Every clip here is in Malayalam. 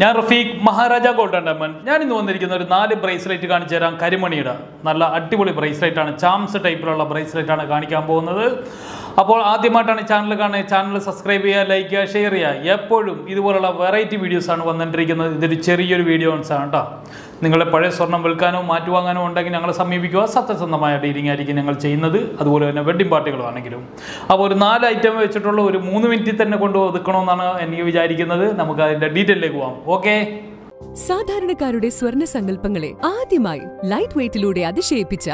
ഞാൻ Rafeeq, Maharaja gold and diamond. ഞാൻ ഇന്ന് വന്നിരിക്കുന്ന ഒരു 4 ബ്രേസ്ലെറ്റ് കാണിച്ചു തരാം. കരിമണിയുടെ നല്ല അടിപൊളി ബ്രേസ്ലെറ്റ് ആണ്, ചാംസ് ടൈപ്പിലുള്ള ബ്രേസ്ലെറ്റ് ആണ് കാണിക്കാൻ പോകുന്നത്. അപ്പോൾ ആദ്യമായിട്ടാണ് ചാനൽ കാണുന്നത്, ചാനൽ സബ്സ്ക്രൈബ് ചെയ്യുക, ലൈക്ക് ചെയ്യുക, ഷെയർ ചെയ്യുക. എപ്പോഴും ഇതുപോലുള്ള വെറൈറ്റി വീഡിയോസാണ് വന്നുകൊണ്ടിരിക്കുന്നത്. ഇതൊരു ചെറിയൊരു വീഡിയോ ആണ് കേട്ടോ. നിങ്ങളുടെ പഴയ സ്വർണ്ണം വിൽക്കാനോ മാറ്റുവാങ്ങാനോ ഉണ്ടെങ്കിൽ ഞങ്ങളെ സമീപിക്കുക. സത്യസന്ധമായ ഡീലിംഗ് ആയിരിക്കും ഞങ്ങൾ ചെയ്യുന്നത്, അതുപോലെ തന്നെ വെഡ്ഡിംഗ് പാർട്ടികളാണെങ്കിലും. അപ്പോൾ ഒരു 4 ഐറ്റം വെച്ചിട്ടുള്ള ഒരു 3 മിനിറ്റിൽ തന്നെ കൊണ്ട് ഒതുക്കണമെന്നാണ് എനിക്ക് വിചാരിക്കുന്നത്. നമുക്ക് അതിൻ്റെ ഡീറ്റെയിലേക്ക് പോകാം. ഓക്കെ, സാധാരണക്കാരുടെ സ്വർണ്ണ സങ്കല്പങ്ങളെ ആദ്യമായി ലൈറ്റ് വെയ്റ്റിലൂടെ അതിശയിപ്പിച്ച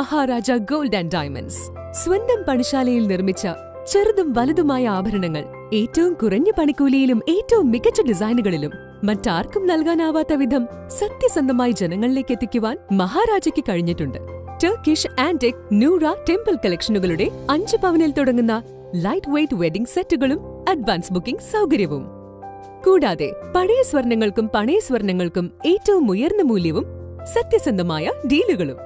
മഹാരാജ ഗോൾഡ് ആൻഡ് ഡയമണ്ട്സ്. സ്വന്തം പണിശാലയിൽ നിർമ്മിച്ച ചെറുതും വലുതുമായ ആഭരണങ്ങൾ ഏറ്റവും കുറഞ്ഞ പണിക്കൂലിയിലും ഏറ്റവും മികച്ച ഡിസൈനുകളിലും മറ്റാർക്കും നൽകാനാവാത്ത വിധം സത്യസന്ധമായി ജനങ്ങളിലേക്ക് എത്തിക്കുവാൻ മഹാരാജയ്ക്ക് കഴിഞ്ഞിട്ടുണ്ട്. ടർക്കിഷ് ആന്റിക് നൂറ ടെമ്പിൾ കളക്ഷനുകളുടെ 5 പവനിൽ തുടങ്ങുന്ന ലൈറ്റ് വെയ്റ്റ് വെഡിംഗ് സെറ്റുകളും അഡ്വാൻസ് ബുക്കിംഗ് സൗകര്യവും. കൂടാതെ പഴയ സ്വർണങ്ങൾക്കും പണയ സ്വർണങ്ങൾക്കും ഏറ്റവും ഉയർന്ന മൂല്യവും സത്യസന്ധമായ ഡീലുകളും.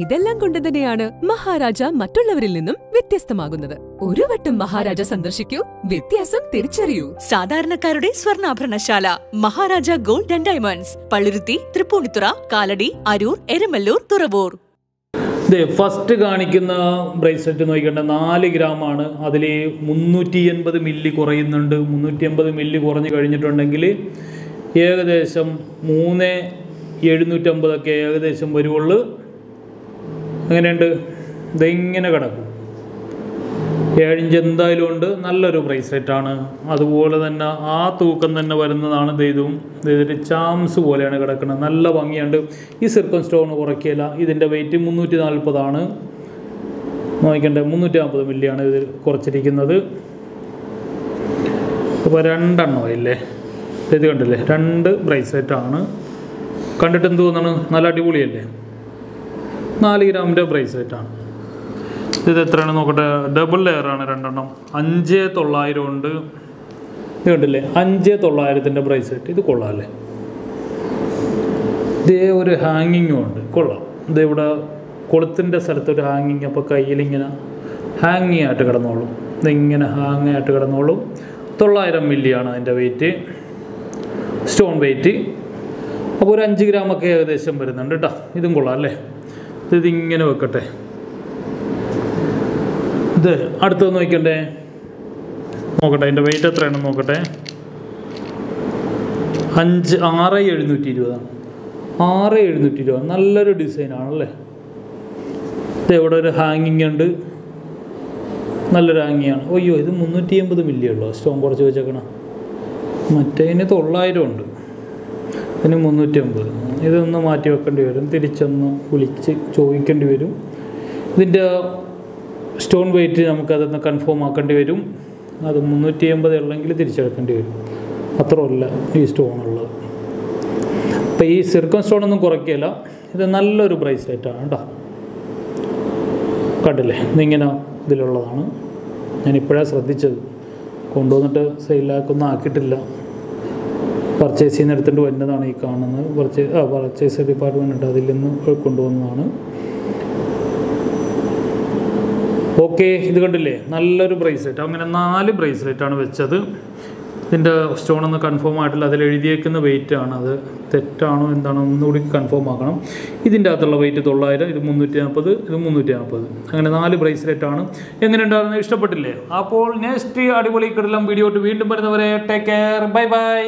ഇതെല്ലാം കൊണ്ടുതന്നെയാണ് മഹാരാജ മറ്റുള്ളവരിൽ നിന്നും വ്യത്യസ്തമാകുന്നത്. ഒരു വട്ടം മഹാരാജ സന്ദർശിക്കൂ, വ്യത്യാസം തിരിച്ചറിയൂ. സാധാരണക്കാരുടെ സ്വർണ്ണാഭരണശാല Maharaja gold and diamonds, Palluruthy, Tripunithura, Kalady, Aroor, Eramallur, Thuravoor. First കാണിക്കുന്ന ബ്രേസ്ലെറ്റ് നോക്കിക്കണ്ട, 4 ഗ്രാമാണ്. അതിൽ 380 മില്ലി കുറയുന്നുണ്ട്. 380 മില്ലി കുറഞ്ഞു കഴിഞ്ഞിട്ടുണ്ടെങ്കിൽ ഏകദേശം 3750 ഏകദേശം വരുവുള്ളൂ. അങ്ങനെയുണ്ട്, ഇതിങ്ങനെ കിടക്കും. 7 ഇഞ്ച് എന്തായാലും ഉണ്ട്. നല്ലൊരു ബ്രേസ്ലെറ്റാണ്. അതുപോലെ തന്നെ ആ തൂക്കം തന്നെ വരുന്നതാണ് ഇതും. ഇതിൻ്റെ ചാംസ് പോലെയാണ് കിടക്കുന്നത്, നല്ല ഭംഗിയുണ്ട്. ഈ സിർക്കൺ സ്റ്റോൺ കുറയ്ക്കില്ല. ഇതിൻ്റെ വെയിറ്റ് 340 ആണ്. നോക്കണ്ടേ, 350 മില്ലിയാണ് ഇതിൽ കുറച്ചിരിക്കുന്നത്. ഇപ്പോൾ 2 എണ്ണം ഇല്ലേ, ഇത് കണ്ടില്ലേ, 2 ബ്രേസ്ലെറ്റാണ്. കണ്ടിട്ട് എന്ത് തോന്നുന്നു? നല്ല അടിപൊളിയല്ലേ? 4 ഗ്രാമിൻ്റെ ബ്രേസ്ലെറ്റാണ് ഇത്. എത്രയാണ് നോക്കട്ടെ, ഡബിൾ ലെയറാണ് 2 എണ്ണം. 5900 ഉണ്ട്. ഇത് കണ്ടില്ലേ, 5900-ൻ്റെ ബ്രേസ്ലെറ്റ്. ഇത് കൊള്ളാമല്ലേ? ഇതേ ഒരു ഹാങ്ങിങ്ങും ഉണ്ട്, കൊള്ളാം. ഇത് ഇവിടെ കൊളുത്തിൻ്റെ സ്ഥലത്തൊരു ഹാങ്ങിങ്, അപ്പോൾ കയ്യിലിങ്ങനെ ഹാങ്ങിങ് ആയിട്ട് കിടന്നോളും. ഇതിങ്ങനെ ഹാങ് ആയിട്ട് കിടന്നോളും. 900 മില്ലിയാണ് അതിൻ്റെ വെയിറ്റ്, സ്റ്റോൺ വെയിറ്റ്. അപ്പോൾ ഒരു 5 ഗ്രാമൊക്കെ ഏകദേശം വരുന്നുണ്ട് കേട്ടോ. ഇതും കൊള്ളാം അല്ലേ? ഇതിങ്ങനെ വെക്കട്ടെ. ഇത് അടുത്തത് നോക്കണ്ടേ, നോക്കട്ടെ അതിൻ്റെ വെയിറ്റ് എത്രയാണെന്ന് നോക്കട്ടെ. 6720 ആണ്. 6720, നല്ലൊരു ഡിസൈനാണല്ലേ? ഇത് ഇവിടെ ഒരു ഹാങ്ങിങ് ഉണ്ട്, നല്ലൊരു ഹാങ്ങിങ്ങാണ്. അയ്യോ, ഇത് 380 മില്ലിയുള്ളൂ. സ്റ്റോൺ കുറച്ച് വെച്ചേക്കണം. മറ്റേതിന് 900 ഉണ്ട്, ഇതിന് 350. ഇതൊന്ന് മാറ്റി വെക്കേണ്ടി വരും, തിരിച്ചൊന്ന് വിളിച്ച് ചോദിക്കേണ്ടി വരും. ഇതിൻ്റെ സ്റ്റോൺ വെയിറ്റ് നമുക്കതൊന്ന് കൺഫേം ആക്കേണ്ടി വരും. അത് 380 ഉള്ളെങ്കിൽ തിരിച്ചെടുക്കേണ്ടി വരും. അത്രയല്ല ഈ സ്റ്റോണുള്ളത്. അപ്പോൾ ഈ സിർക്കൺ സ്റ്റോണൊന്നും കുറയ്ക്കില്ല. ഇത് നല്ലൊരു ബ്രേസ്ലെറ്റാണ് കേട്ടോ. കണ്ടില്ലേ, ഇതിങ്ങനെ ഇതിലുള്ളതാണ്. ഞാനിപ്പോഴാണ് ശ്രദ്ധിച്ചത്, കൊണ്ടുവന്നിട്ട് സെയിലാക്കൊന്നും ആക്കിയിട്ടില്ല. പർച്ചേസ് ചെയ്യുന്ന എടുത്തിട്ട് വരുന്നതാണ് ഈ കാണുന്നത്. പർച്ചേസ് ഡിപ്പാർട്ട്മെൻ്റ് ഉണ്ട്, അതിൽ നിന്ന് കൊണ്ടുവന്നതാണ്. ഓക്കെ, ഇത് കണ്ടില്ലേ, നല്ലൊരു ബ്രേസ്ലെറ്റ്. അങ്ങനെ 4 ബ്രേസ്ലെറ്റാണ് വെച്ചത്. ഇതിൻ്റെ സ്റ്റോണൊന്ന് കൺഫേം ആയിട്ടില്ല. അതിൽ എഴുതിയേക്കുന്ന വെയിറ്റ് ആണ്, അത് തെറ്റാണോ എന്താണോ ഒന്നുകൂടി കൺഫേം ആക്കണം. ഇതിൻ്റെ അകത്തുള്ള വെയിറ്റ് 900, ഇത് 340, ഇത് 340. അങ്ങനെ 4 ബ്രേസ്ലെറ്റാണ്. എങ്ങനെ ഉണ്ടായിരുന്നു? ഇഷ്ടപ്പെട്ടില്ലേ? അപ്പോൾ നെക്സ്റ്റ് അടിപൊളി കിടലം വീഡിയോ ആയിട്ട് വീണ്ടും വരുന്നവരെ ടേക്ക് കെയർ, ബൈ ബൈ.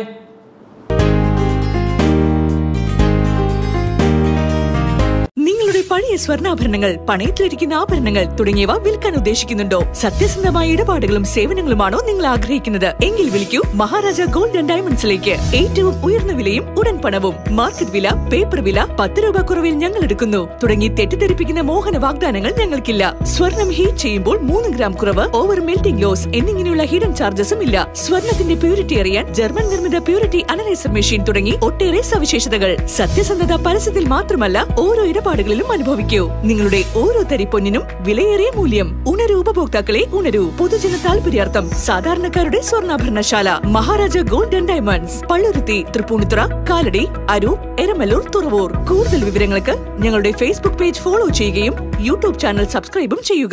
പഴയ സ്വർണ്ണാഭരണങ്ങൾ, പണയത്തിലിരിക്കുന്ന ആഭരണങ്ങൾ തുടങ്ങിയവ വിൽക്കാൻ ഉദ്ദേശിക്കുന്നുണ്ടോ? സത്യസന്ധമായ ഇടപാടുകളും സേവനങ്ങളുമാണോ നിങ്ങൾ ആഗ്രഹിക്കുന്നത്? എങ്കിൽ വിളിക്കൂ മഹാരാജ ഗോൾഡ് ആൻഡ് ഡയമണ്ട്സിലേക്ക്. ഏറ്റവും ഉയർന്ന വിലയും ഉടൻ പണവും. മാർക്കറ്റ് വില, പേപ്പർ വില, 10 രൂപ കുറവിൽ ഞങ്ങൾ എടുക്കുന്നു തുടങ്ങി തെറ്റിദ്ധരിപ്പിക്കുന്ന മോഹന വാഗ്ദാനങ്ങൾ ഞങ്ങൾക്കില്ല. സ്വർണം ഹീറ്റ് ചെയ്യുമ്പോൾ 3 ഗ്രാം കുറവ്, ഓവർ മെൽറ്റിംഗ് ലോസ് എന്നിങ്ങനെയുള്ള ഹിഡൻ ചാർജസും ഇല്ല. സ്വർണത്തിന്റെ പ്യൂരിറ്റി അറിയാൻ ജർമ്മൻ നിർമ്മിത പ്യൂരിറ്റി അനലൈസർ മെഷീൻ തുടങ്ങി ഒട്ടേറെ സവിശേഷതകൾ. സത്യസന്ധത പരസ്യത്തിൽ മാത്രമല്ല ഓരോ ഇടപാടുകളിലും അനുഭവിക്കൂ. നിങ്ങളുടെ ഓരോ തരി പൊന്നിനും വിലയേറിയ മൂല്യം. ഉണരു ഉപഭോക്താക്കളെ, ഉണരൂ. പൊതുജന താൽപര്യാർത്ഥം സാധാരണക്കാരുടെ സ്വർണ്ണാഭരണശാല Maharaja gold and diamonds, Palluruthy, Tripunithura, Kalady, Aroor, Eramallur, Thuravoor. കൂടുതൽ വിവരങ്ങൾക്ക് ഞങ്ങളുടെ ഫേസ്ബുക്ക് പേജ് ഫോളോ ചെയ്യുകയും യൂട്യൂബ് ചാനൽ സബ്സ്ക്രൈബും ചെയ്യുക.